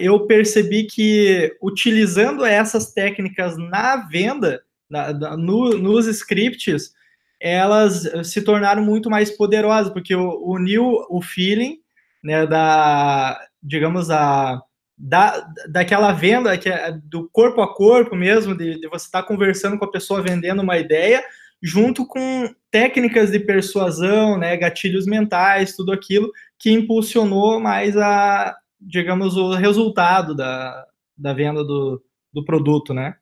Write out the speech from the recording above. eu percebi que utilizando essas técnicas na venda, nos scripts, elas se tornaram muito mais poderosas, porque uniu o feeling, né, daquela venda, que é do corpo a corpo mesmo, de você estar conversando com a pessoa, vendendo uma ideia, junto com técnicas de persuasão, né, gatilhos mentais, tudo aquilo que impulsionou mais o resultado da venda do produto, né?